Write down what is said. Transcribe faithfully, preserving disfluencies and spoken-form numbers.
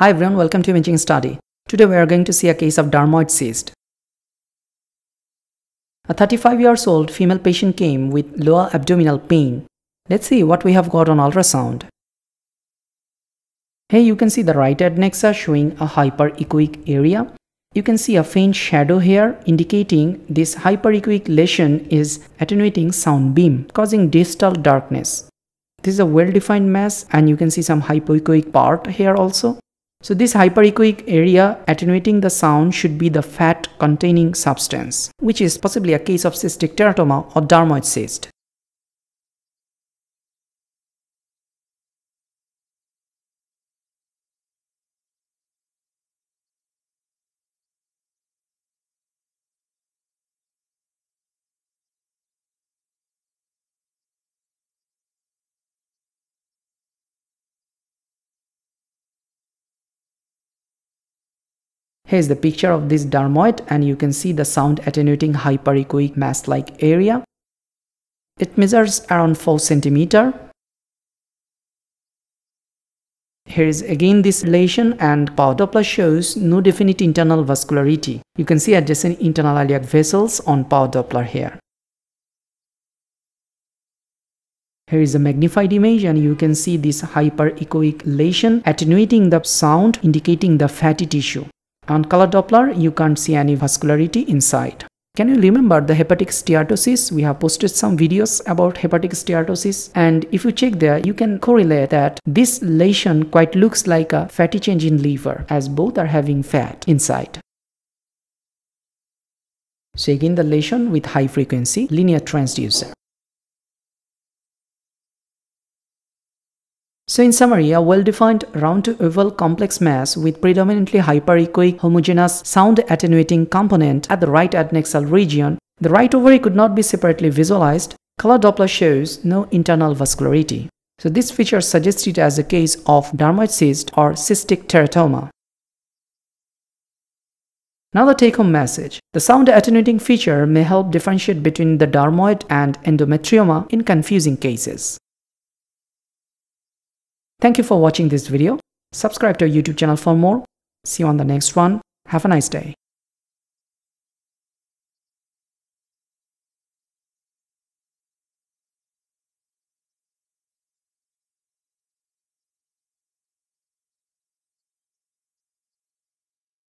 Hi everyone, welcome to Imaging Study. Today we are going to see a case of dermoid cyst. A thirty-five years old female patient came with lower abdominal pain. Let's see what we have got on ultrasound. Here you can see the right adnexa showing a hyperechoic area. You can see a faint shadow here indicating this hyperechoic lesion is attenuating sound beam, causing distal darkness. This is a well-defined mass and you can see some hypoechoic part here also. So this hyperechoic area attenuating the sound should be the fat containing substance, which is possibly a case of cystic teratoma or dermoid cyst. Here is the picture of this dermoid and you can see the sound attenuating hyperechoic mass-like area. It measures around four centimeters. Here is again this lesion and power Doppler shows no definite internal vascularity. You can see adjacent internal iliac vessels on power Doppler here. Here is a magnified image and you can see this hyperechoic lesion attenuating the sound indicating the fatty tissue. On color Doppler, you can't see any vascularity inside. Can you remember the hepatic steatosis? We have posted some videos about hepatic steatosis, and if you check there, you can correlate that this lesion quite looks like a fatty change in liver, as both are having fat inside. So again, the lesion with high frequency linear transducer. So in summary, a well-defined round to oval complex mass with predominantly hyperechoic homogeneous sound attenuating component at the right adnexal region. The right ovary could not be separately visualized. Color Doppler shows no internal vascularity. So this feature suggests it as a case of dermoid cyst or cystic teratoma. Now the take-home message. The sound attenuating feature may help differentiate between the dermoid and endometrioma in confusing cases. Thank you for watching this video. Subscribe to our YouTube channel for more. See you on the next one. Have a nice day.